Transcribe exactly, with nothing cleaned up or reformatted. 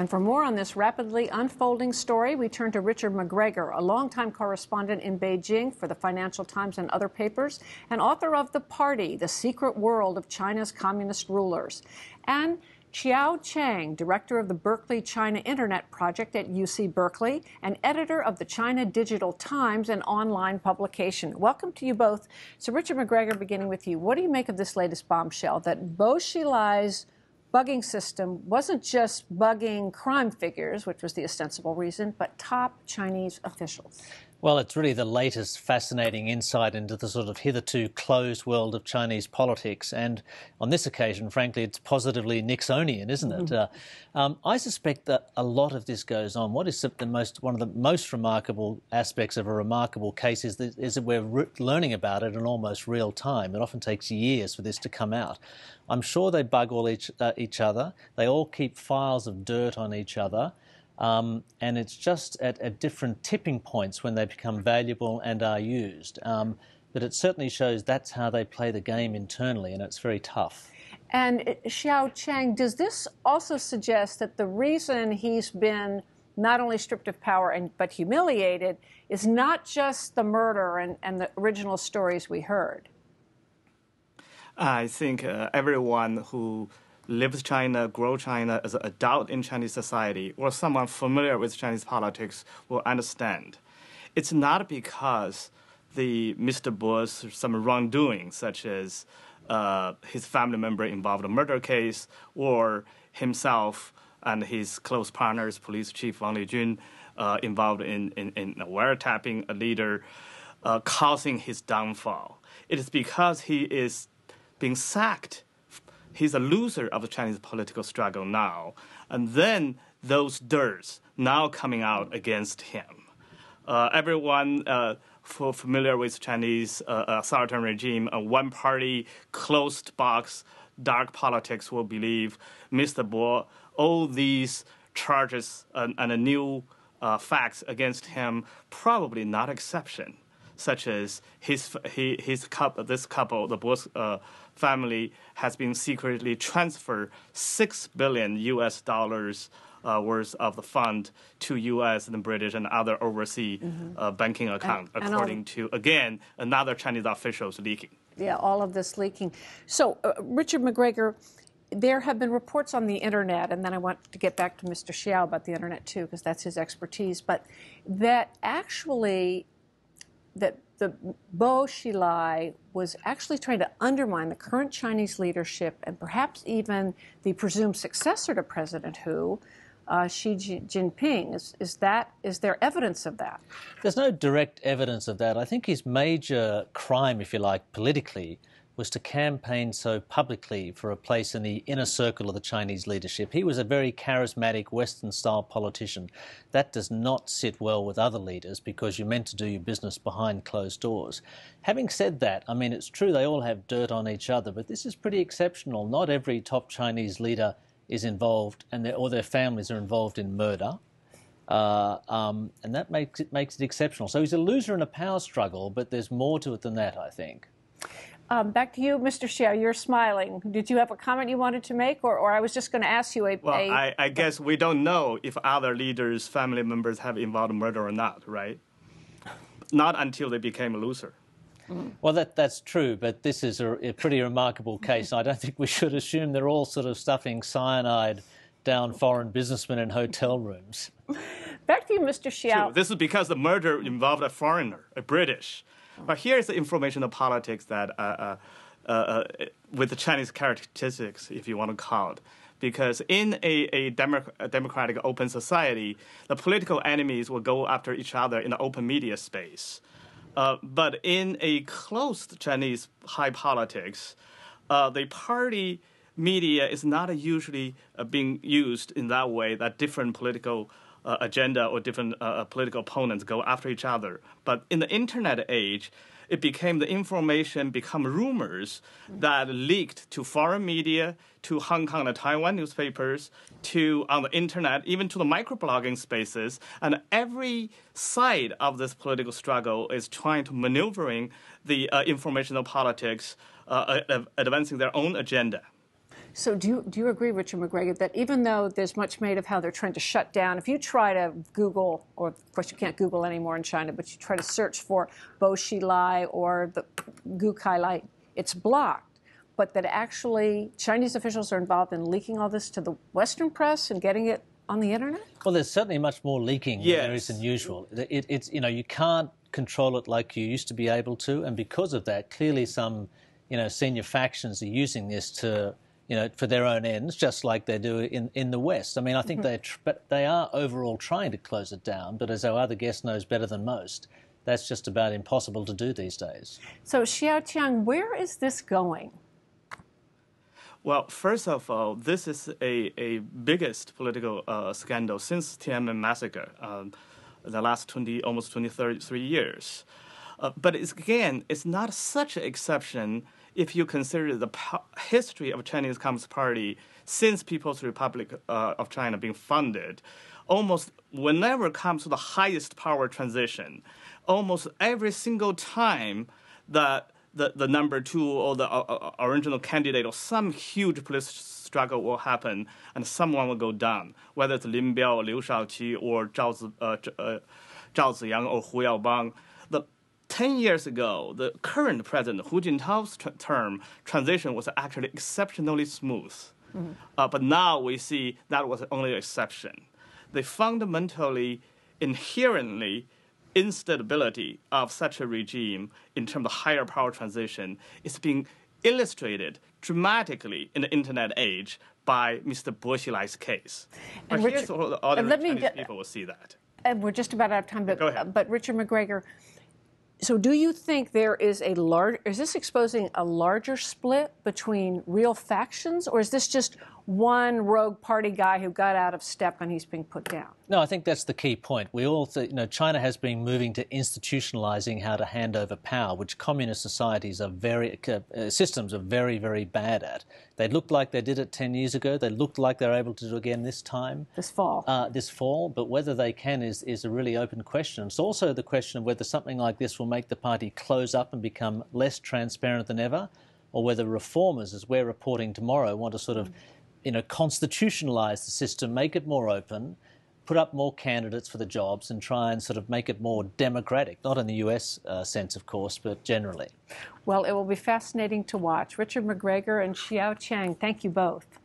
And for more on this rapidly unfolding story, we turn to Richard McGregor, a longtime correspondent in Beijing for the Financial Times and other papers, and author of The Party, The Secret World of China's Communist Rulers, and Xiao Qiang, director of the Berkeley China Internet Project at U C Berkeley and editor of the China Digital Times, an online publication. Welcome to you both. So, Richard McGregor, beginning with you, what do you make of this latest bombshell that Bo Xilai's bugging system wasn't just bugging crime figures, which was the ostensible reason, but top Chinese officials? Well, it's really the latest fascinating insight into the sort of hitherto closed world of Chinese politics. And on this occasion, frankly, it's positively Nixonian, isn't it? Mm-hmm. uh, um, I suspect that a lot of this goes on. What is the most, one of the most remarkable aspects of a remarkable case is that, is that we're re- learning about it in almost real time. It often takes years for this to come out. I'm sure they bug all each, uh, each other. They all keep files of dirt on each other. Um, and it's just at, at different tipping points when they become valuable and are used. Um, but it certainly shows that's how they play the game internally, and it's very tough. And uh, Xiao Qiang, does this also suggest that the reason he's been not only stripped of power and, but humiliated is not just the murder and, and the original stories we heard? I think uh, everyone who lives China, grow China as an adult in Chinese society, or someone familiar with Chinese politics will understand. It's not because the Mister Bo's some wrongdoing, such as uh, his family member involved in a murder case, or himself and his close partners, police chief Wang Lijun, uh, involved in, in, in wiretapping a leader, uh, causing his downfall. It is because he is being sacked. He's a loser of the Chinese political struggle now. And then those dirts now coming out against him. Uh, everyone uh, for familiar with Chinese uh, authoritarian regime, a one-party, closed-box, dark politics will believe Mister Bo, all these charges and, and a new uh, facts against him, probably not exception, such as his, his, his couple, this couple, the Bo's uh, family, has been secretly transferred six billion U S dollars uh, worth of the fund to U S and British and other overseas mm-hmm. uh, banking accounts, and, according and to, again, another Chinese officials leaking. Yeah, all of this leaking. So, uh, Richard McGregor, there have been reports on the Internet, and then I want to get back to Mister Xiao about the Internet, too, because that's his expertise, but that actually that the Bo Xilai was actually trying to undermine the current Chinese leadership and perhaps even the presumed successor to President Hu, uh, Xi Jinping. Is, is, that, is there evidence of that? There's no direct evidence of that. I think his major crime, if you like, politically, was to campaign so publicly for a place in the inner circle of the Chinese leadership. He was a very charismatic Western-style politician. That does not sit well with other leaders because you're meant to do your business behind closed doors. Having said that, I mean, it's true they all have dirt on each other, but this is pretty exceptional. Not every top Chinese leader is involved, and their, or their families are involved in murder. Uh, um, and that makes it, makes it exceptional. So he's a loser in a power struggle, but there's more to it than that, I think. Um, back to you, Mister Xiao. You're smiling. Did you have a comment you wanted to make? Or, or I was just going to ask you a... Well, a, I, I guess we don't know if other leaders, family members have involved in murder or not, right? Not until they became a loser. Mm. Well, that, that's true, but this is a, a pretty remarkable case. I don't think we should assume they're all sort of stuffing cyanide down foreign businessmen in hotel rooms. Back to you, Mister Xiao. True. This is because the murder involved a foreigner, a British. But here's the information of politics that, uh, uh, uh, with the Chinese characteristics, if you want to call it, because in a, a, demo a democratic open society, the political enemies will go after each other in the open media space. Uh, but in a closed Chinese high politics, uh, the party media is not usually uh, being used in that way, that different political Uh, agenda or different uh, political opponents go after each other. But in the Internet age, it became the information become rumors that leaked to foreign media, to Hong Kong and Taiwan newspapers, to on the Internet, even to the microblogging spaces. And every side of this political struggle is trying to maneuvering the uh, informational politics, uh, advancing their own agenda. So do you, do you agree, Richard McGregor, that even though there's much made of how they're trying to shut down, if you try to Google, or of course you can't Google anymore in China, but you try to search for Bo Xilai or the Gu Kai Lai, it's blocked. But that actually Chinese officials are involved in leaking all this to the Western press and getting it on the internet? Well, there's certainly much more leaking yes. than there is than usual. It, it's, you know, you can't control it like you used to be able to, and because of that, clearly some, you know, senior factions are using this to, you know, for their own ends, just like they do in, in the West. I mean, I think mm-hmm. they tr but they are overall trying to close it down, but as our other guest knows better than most, that's just about impossible to do these days. So, Xiao Qiang, where is this going? Well, first of all, this is a, a biggest political uh, scandal since Tiananmen massacre, um, the last twenty, almost twenty-three years. Uh, but it's, again, it's not such an exception if you consider the history of Chinese Communist Party since People's Republic uh, of China being founded. Almost whenever it comes to the highest power transition, almost every single time that The, the number two or the uh, original candidate or some huge political struggle will happen and someone will go down, whether it's Lin Biao or Liu Shaoqi or Zhao, Z, uh, uh, Zhao Ziyang or Hu Yaobang. The, ten years ago, the current president, Hu Jintao's tra term transition was actually exceptionally smooth. Mm-hmm. uh, but now we see that was only an exception. The fundamentally, inherently, instability of such a regime in terms of higher power transition is being illustrated dramatically in the internet age by Mister Bo Xilai's case. And, Richard, here's all the other and Chinese me, people will see that. And we're just about out of time, but, Go ahead. but Richard McGregor, so do you think there is a large, is this exposing a larger split between real factions, or is this just one rogue party guy who got out of step and he's being put down? No, I think that's the key point. We all think, you know, China has been moving to institutionalizing how to hand over power, which communist societies are very, uh, systems are very, very bad at. They looked like they did it ten years ago. They looked like they're able to do it again this time. This fall. Uh, this fall, but whether they can is, is a really open question. It's also the question of whether something like this will make the party close up and become less transparent than ever, or whether reformers, as we're reporting tomorrow, want to sort of, you know, constitutionalize the system, make it more open, put up more candidates for the jobs and try and sort of make it more democratic, not in the U S uh, sense, of course, but generally. Well, it will be fascinating to watch. Richard McGregor and Xiao Qiang, thank you both.